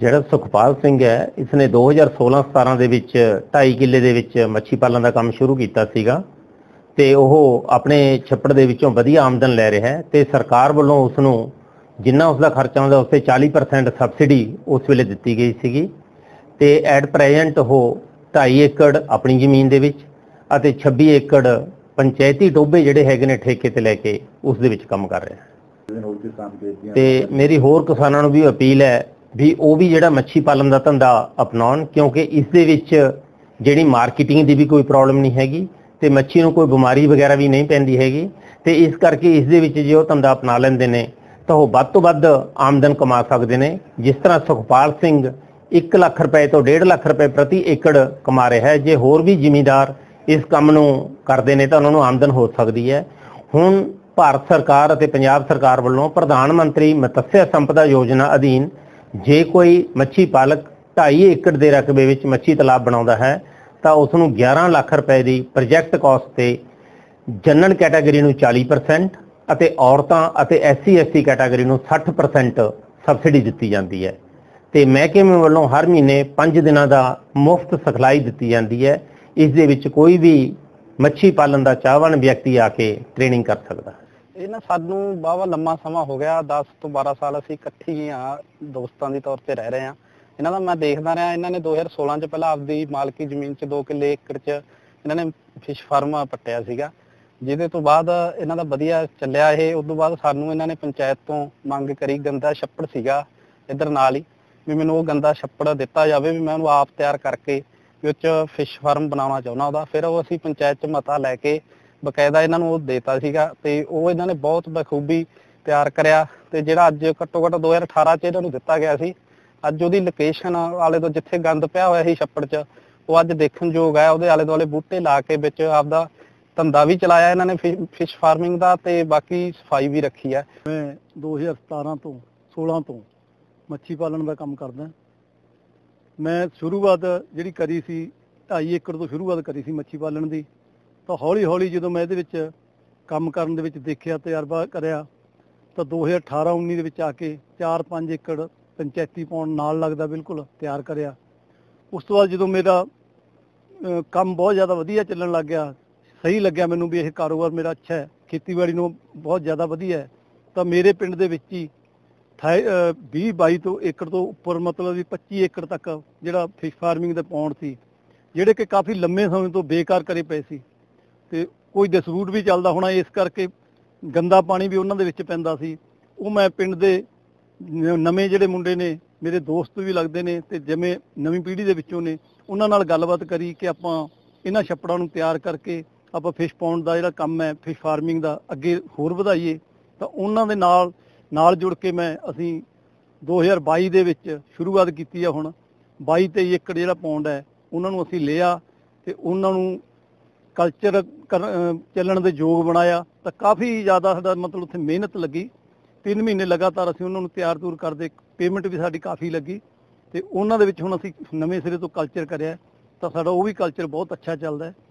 ਜਿਹੜਾ ਸੁਖਪਾਲ ਸਿੰਘ ਹੈ ਇਸਨੇ 2016-17 ਦੇ ਵਿੱਚ 2.5 ਕਿੱਲੇ ਦੇ ਵਿੱਚ ਮੱਛੀ ਪਾਲਣ ਦਾ ਕੰਮ ਸ਼ੁਰੂ ਕੀਤਾ ਸੀਗਾ ਤੇ ਉਹ ਆਪਣੇ ਛੱਪੜ ਦੇ ਵਿੱਚੋਂ ਵਧੀਆ ਆਮਦਨ ਲੈ ਰਿਹਾ ਹੈ ਤੇ ਸਰਕਾਰ ਵੱਲੋਂ ਉਸ ਨੂੰ ਜਿੰਨਾ ਉਸ ਦਾ ਖਰਚਾ ਆਉਂਦਾ ਉਸ ਤੇ 40% ਸਬਸਿਡੀ ਉਸ ਵੇਲੇ ਦਿੱਤੀ ਗਈ ਸੀਗੀ ਤੇ ਐਟ ਪ੍ਰੈਜ਼ੈਂਟ ਉਹ 2.5 ਏਕੜ ਆਪਣੀ ਜ਼ਮੀਨ ਦੇ ਵਿੱਚ ਅਤੇ 26 ਏਕੜ ਪੰਚਾਇਤੀ ਟੋਭੇ ਜਿਹੜੇ ਹੈਗੇ ਨੇ ਠੇਕੇ ਤੇ ਲੈ ਕੇ ਉਸ ਦੇ ਵਿੱਚ ਕੰਮ ਕਰ ਰਿਹਾ ਹੈ। ਤੇ ਮੇਰੀ ਹੋਰ ਕਿਸਾਨਾਂ ਨੂੰ ਵੀ ਅਪੀਲ ਹੈ ਵੀ ਉਹ ਵੀ ਜਿਹੜਾ ਮੱਛੀ ਪਾਲਣ ਦਾ ਧੰਦਾ ਅਪਣਾਉਣ ਕਿਉਂਕਿ ਇਸ ਦੇ ਵਿੱਚ ਜਿਹੜੀ ਮਾਰਕੀਟਿੰਗ ਦੀ ਵੀ ਕੋਈ ਪ੍ਰੋਬਲਮ ਨਹੀਂ ਹੈਗੀ ਤੇ ਮੱਛੀ ਨੂੰ ਕੋਈ ਬਿਮਾਰੀ ਵਗੈਰਾ ਵੀ ਨਹੀਂ ਪੈਂਦੀ ਹੈਗੀ ਤੇ ਇਸ ਕਰਕੇ ਇਸ ਦੇ ਵਿੱਚ ਜੇ ਉਹ ਧੰਦਾ ਅਪਣਾ ਲੈਂਦੇ ਨੇ ਤਾਂ ਉਹ ਵੱਧ ਤੋਂ ਵੱਧ ਆਮਦਨ ਕਮਾ ਸਕਦੇ ਨੇ। ਜਿਸ ਤਰ੍ਹਾਂ ਸੁਖਪਾਲ ਸਿੰਘ 1 ਲੱਖ ਰੁਪਏ ਤੋਂ 1.5 ਲੱਖ ਰੁਪਏ ਪ੍ਰਤੀ ਏਕੜ ਕਮਾ ਰਿਹਾ ਹੈ। ਜੇ ਹੋਰ ਵੀ ਜ਼ਿਮੀਂਦਾਰ ਇਸ ਕੰਮ ਨੂੰ ਕਰਦੇ ਨੇ ਤਾਂ ਉਹਨਾਂ ਨੂੰ ਆਮਦਨ ਹੋ ਸਕਦੀ ਹੈ। ਹੁਣ ਭਾਰਤ ਸਰਕਾਰ ਅਤੇ ਪੰਜਾਬ ਸਰਕਾਰ ਵੱਲੋਂ ਪ੍ਰਧਾਨ ਮੰਤਰੀ ਮਤਸਿਆ ਸੰਪਦਾ ਯੋਜਨਾ ਅਧੀਨ ਜੇ ਕੋਈ ਮੱਛੀ ਪਾਲਕ 2.5 ਏਕੜ ਦੇ ਰਕਬੇ ਵਿੱਚ ਮੱਛੀ ਤਲਾਬ ਬਣਾਉਂਦਾ ਹੈ ਤਾਂ ਉਸ ਨੂੰ 11 ਲੱਖ ਰੁਪਏ ਦੀ ਪ੍ਰੋਜੈਕਟ ਕਾਸਟ ਤੇ ਜਨਰਲ ਕੈਟਾਗਰੀ ਨੂੰ 40% ਅਤੇ ਔਰਤਾਂ ਅਤੇ SC/ST ਕੈਟਾਗਰੀ ਨੂੰ 60% ਸਬਸਿਡੀ ਦਿੱਤੀ ਜਾਂਦੀ ਹੈ ਤੇ ਮਹਿਕਮੇ ਵੱਲੋਂ ਹਰ ਮਹੀਨੇ 5 ਦਿਨਾਂ ਦਾ ਮੁਫਤ ਸਿਖਲਾਈ ਦਿੱਤੀ ਜਾਂਦੀ ਹੈ। ਇਸ ਦੇ ਵਿੱਚ ਕੋਈ ਵੀ ਮੱਛੀ ਪਾਲਣ ਦਾ ਚਾਹਵਾਨ ਵਿਅਕਤੀ ਆ ਕੇ ਟ੍ਰੇਨਿੰਗ ਕਰ ਸਕਦਾ ਹੈ। ਇਹ ਨਾ ਸਾਨੂੰ ਬਾਵਾ ਲੰਮਾ ਸਮਾਂ ਹੋ ਗਿਆ 10 ਤੋਂ 12 ਸਾਲ ਅਸੀਂ ਇਕੱਠੇ ਹੀ ਆ ਦੋਸਤਾਂ ਦੀ ਤੌਰ ਤੇ ਰਹਿ ਰਹੇ ਆ। ਇਹਨਾਂ ਦਾ ਮੈਂ ਦੇਖਦਾ ਰਿਹਾ ਇਹਨਾਂ ਨੇ 2016 ਚ ਪਹਿਲਾਂ ਆਪਦੀ ਮਾਲਕੀ ਜ਼ਮੀਨ ਚ 2 ਕਿੱਲੇ ਏਕੜ ਚ ਇਹਨਾਂ ਨੇ ਫਿਸ਼ ਫਾਰਮ ਪੱਟਿਆ ਸੀਗਾ ਜਿਹਦੇ ਤੋਂ ਬਾਅਦ ਇਹਨਾਂ ਦਾ ਵਧੀਆ ਚੱਲਿਆ। ਇਹ ਉਦੋਂ ਬਾਅਦ ਸਾਨੂੰ ਇਹਨਾਂ ਨੇ ਪੰਚਾਇਤ ਤੋਂ ਮੰਗ ਕਰੀ ਗੰਦਾ ਛੱਪੜ ਸੀਗਾ ਇੱਧਰ ਨਾਲ ਹੀ ਵੀ ਮੈਨੂੰ ਉਹ ਗੰਦਾ ਛੱਪੜ ਦਿੱਤਾ ਜਾਵੇ ਵੀ ਮੈਂ ਉਹਨੂੰ ਆਪ ਤਿਆਰ ਕਰਕੇ ਵੀ ਉਹ ਚ ਫਿਸ਼ ਫਾਰਮ ਬਣਾਉਣਾ ਚਾਹੁੰਦਾ ਉਹਦਾ। ਫਿਰ ਉਹ ਅਸੀਂ ਪੰਚਾਇਤ ਚ ਮਤਾ ਲੈ ਕੇ ਬਕਾਇਦਾ ਇਹਨਾਂ ਨੂੰ ਉਹ ਦੇਤਾ ਸੀਗਾ ਤੇ ਉਹ ਇਹਨਾਂ ਨੇ ਬਹੁਤ ਬਖੂਬੀ ਤਿਆਰ ਕਰਿਆ ਤੇ ਜਿਹੜਾ ਅੱਜ ਘੱਟੋ ਘੱਟ 2018 ਚ ਇਹਨਾਂ ਨੂੰ ਦਿੱਤਾ ਗਿਆ ਸੀ ਅੱਜ ਉਹਦੀ ਲੋਕੇਸ਼ਨ ਆਲੇ ਤੋਂ ਜਿੱਥੇ ਗੰਦ ਪਿਆ ਹੋਇਆ ਸੀ ਛੱਪੜ ਚ ਉਹ ਅੱਜ ਦੇਖਣ ਯੋਗ ਹੈ। ਉਹਦੇ ਆਲੇ ਦੁਆਲੇ ਬੂਟੇ ਲਾ ਕੇ ਵਿੱਚ ਆਪਦਾ ਧੰਦਾ ਵੀ ਚਲਾਇਆ ਇਹਨਾਂ ਨੇ ਫਿਸ਼ ਫਾਰਮਿੰਗ ਦਾ ਤੇ ਬਾਕੀ ਸਫਾਈ ਵੀ ਰੱਖੀ ਹੈ। ਮੈਂ 2017 ਤੋਂ 16 ਤੋਂ ਮੱਛੀ ਪਾਲਣ ਦਾ ਕੰਮ ਕਰਦਾ। ਮੈਂ ਸ਼ੁਰੂਆਤ ਜਿਹੜੀ ਕਰੀ ਸੀ 2.5 ਏਕੜ ਤੋਂ ਸ਼ੁਰੂਆਤ ਕਰੀ ਸੀ ਮੱਛੀ ਪਾਲਣ ਦੀ ਤਾਂ ਹੌਲੀ ਹੌਲੀ ਜਦੋਂ ਮੈਂ ਇਹਦੇ ਵਿੱਚ ਕੰਮ ਕਰਨ ਦੇ ਵਿੱਚ ਦੇਖਿਆ ਤਜਰਬਾ ਕਰਿਆ ਤਾਂ 2018-19 ਦੇ ਵਿੱਚ ਆ ਕੇ 4-5 ਏਕੜ ਪੰਚਾਇਤੀ ਪੌਣ ਨਾਲ ਲੱਗਦਾ ਬਿਲਕੁਲ ਤਿਆਰ ਕਰਿਆ। ਉਸ ਤੋਂ ਬਾਅਦ ਜਦੋਂ ਮੇਰਾ ਕੰਮ ਬਹੁਤ ਜ਼ਿਆਦਾ ਵਧੀਆ ਚੱਲਣ ਲੱਗ ਗਿਆ ਸਹੀ ਲੱਗਿਆ ਮੈਨੂੰ ਵੀ ਇਹ ਕਾਰੋਬਾਰ ਮੇਰਾ ਅੱਛਾ ਹੈ ਖੇਤੀਬਾੜੀ ਨੂੰ ਬਹੁਤ ਜ਼ਿਆਦਾ ਵਧੀਆ ਹੈ ਤਾਂ ਮੇਰੇ ਪਿੰਡ ਦੇ ਵਿੱਚ ਹੀ 20-22 ਤੋਂ ਏਕੜ ਤੋਂ ਉੱਪਰ ਮਤਲਬ 25 ਏਕੜ ਤੱਕ ਜਿਹੜਾ ਫਿਸ਼ ਫਾਰਮਿੰਗ ਦਾ ਪੌਣ ਸੀ ਜਿਹੜੇ ਕਿ ਕਾਫੀ ਲੰਮੇ ਸਮੇਂ ਤੋਂ ਬੇਕਾਰ ਕਰੇ ਪਏ ਸੀ ਤੇ ਕੋਈ ਡਿਸਪਿਊਟ ਵੀ ਚੱਲਦਾ ਹੋਣਾ ਇਸ ਕਰਕੇ ਗੰਦਾ ਪਾਣੀ ਵੀ ਉਹਨਾਂ ਦੇ ਵਿੱਚ ਪੈਂਦਾ ਸੀ। ਉਹ ਮੈਂ ਪਿੰਡ ਦੇ ਨਵੇਂ ਜਿਹੜੇ ਮੁੰਡੇ ਨੇ ਮੇਰੇ ਦੋਸਤ ਵੀ ਲੱਗਦੇ ਨੇ ਤੇ ਜਿਵੇਂ ਨਵੀਂ ਪੀੜ੍ਹੀ ਦੇ ਵਿੱਚੋਂ ਨੇ ਉਹਨਾਂ ਨਾਲ ਗੱਲਬਾਤ ਕਰੀ ਕਿ ਆਪਾਂ ਇਹਨਾਂ ਛੱਪੜਾਂ ਨੂੰ ਤਿਆਰ ਕਰਕੇ ਆਪਾਂ ਫਿਸ਼ ਪਾਉਣ ਦਾ ਜਿਹੜਾ ਕੰਮ ਹੈ ਫਿਸ਼ ਫਾਰਮਿੰਗ ਦਾ ਅੱਗੇ ਹੋਰ ਵਧਾਈਏ ਤਾਂ ਉਹਨਾਂ ਦੇ ਨਾਲ ਜੁੜ ਕੇ ਮੈਂ ਅਸੀਂ 2022 ਦੇ ਵਿੱਚ ਸ਼ੁਰੂਆਤ ਕੀਤੀ ਆ। ਹੁਣ 22-23 ਏਕੜ ਜਿਹੜਾ ਪੌਂਡ ਹੈ ਉਹਨਾਂ ਨੂੰ ਅਸੀਂ ਲਿਆ ਤੇ ਉਹਨਾਂ ਨੂੰ ਕਲਚਰ ਚੱਲਣ ਦੇ ਯੋਗ ਬਣਾਇਆ ਤਾਂ ਕਾਫੀ ਜ਼ਿਆਦਾ ਸਾਡਾ ਮਤਲਬ ਉੱਥੇ ਮਿਹਨਤ ਲੱਗੀ 3 ਮਹੀਨੇ ਲਗਾਤਾਰ ਅਸੀਂ ਉਹਨਾਂ ਨੂੰ ਤਿਆਰ ਤੂਰ ਕਰਦੇ ਪੇਮੈਂਟ ਵੀ ਸਾਡੀ ਕਾਫੀ ਲੱਗੀ ਤੇ ਉਹਨਾਂ ਦੇ ਵਿੱਚ ਹੁਣ ਅਸੀਂ ਨਵੇਂ ਸਿਰੇ ਤੋਂ ਕਲਚਰ ਕਰਿਆ ਤਾਂ ਸਾਡਾ ਉਹ ਵੀ ਕਲਚਰ ਬਹੁਤ ਅੱਛਾ ਚੱਲਦਾ।